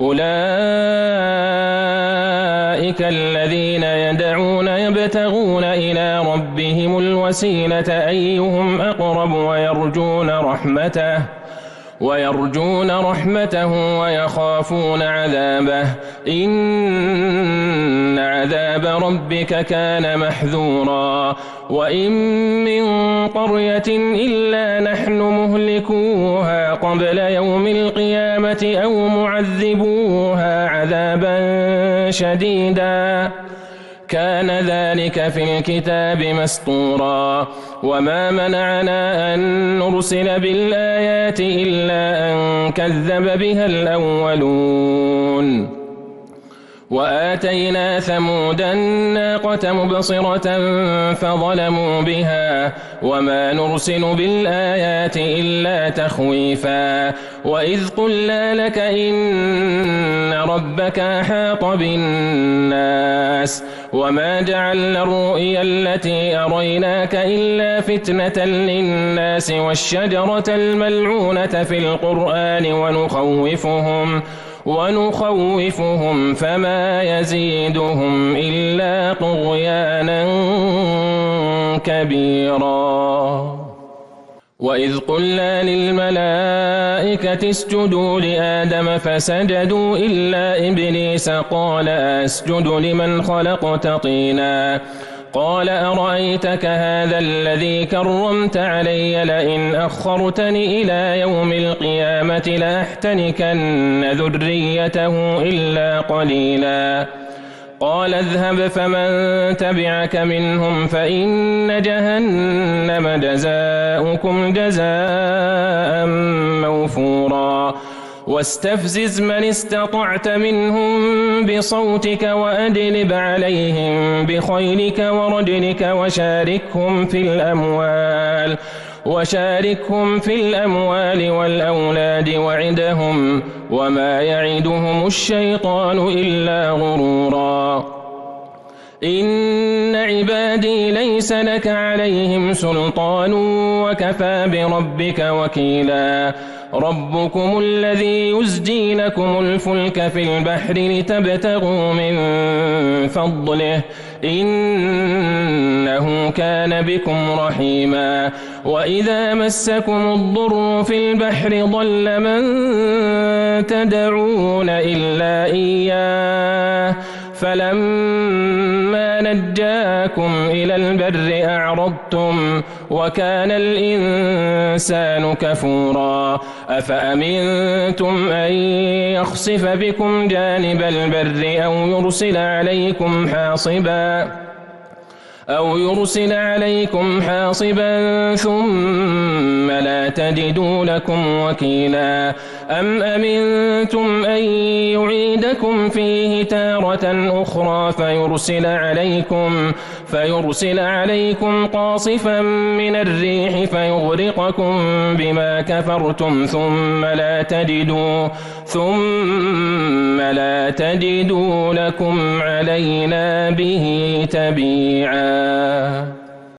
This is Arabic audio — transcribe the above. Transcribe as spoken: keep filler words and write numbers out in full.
أولئك الذين يدعون يبتغون إلى ربهم الوسيلة أيهم أقرب ويرجون رحمته ويرجون رحمته ويخافون عذابه إن عذاب ربك كان محذورا وإن من قرية إلا نحن مهلكوها قبل يوم القيامة أو معذبوها عذابا شديدا كان ذلك في الكتاب مسطورا وما منعنا أن نرسل بالآيات إلا أن كذب بها الأولون وآتينا ثمود الناقة مبصرة فظلموا بها وما نرسل بالآيات إلا تخويفا وإذ قلنا لك إن ربك أحاط بالناس وما جعلنا الرؤيا التي أريناك إلا فتنة للناس والشجرة الملعونة في القرآن ونخوفهم ونخوفهم فما يزيدهم إلا طغيانا كبيرا وإذ قلنا للملائكة اسجدوا لآدم فسجدوا إلا إبليس قال أسجد لمن خلقت طينا قال أرأيتك هذا الذي كرمت علي لئن أخرتني إلى يوم القيامة لأحتنكن ذريته إلا قليلا قال اذهب فمن تبعك منهم فإن جهنم جزاؤكم جزاء موفورا واستفزز من استطعت منهم بصوتك وأجلب عليهم بخيلك ورجلك وشاركهم في الأموال وشاركهم في الأموال والأولاد وعدهم وما يعدهم الشيطان إلا غرورا إن عبادي ليس لك عليهم سلطان وكفى بربك وكيلا ربكم الذي يزجي لكم الفلك في البحر لتبتغوا من فضله إنه كان بكم رحيما وإذا مسكم الضر في البحر ضل من تدعون إلا إياه فلما نجاكم إلى البر أعرضتم وكان الإنسان كفورا أفأمنتم أن يخسف بكم جانب البر أو يرسل عليكم حاصبا أو يرسل عليكم حاصبا ثم لا تجدوا لكم وكيلا أم أمنتم أن يعيدكم فيه تارة أخرى فيرسل عليكم, فيرسل عليكم قاصفا من الريح فيغرقكم بما كفرتم ثم لا تجدوا, ثم لا تجدوا لكم علينا به تبيعا